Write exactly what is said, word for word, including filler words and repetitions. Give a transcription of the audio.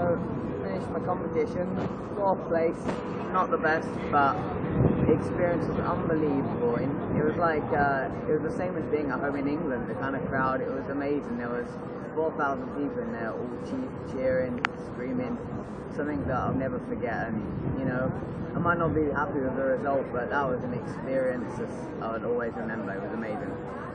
know, finished my competition, fourth place, not the best, but the experience was unbelievable. It was like, uh, it was the same as being at home in England, the kind of crowd, it was amazing. There was four thousand people in there, all cheap, cheering, screaming, something that I'll never forget. And, you know, I might not be happy with the result, but that was an experience that I would always remember. It was amazing.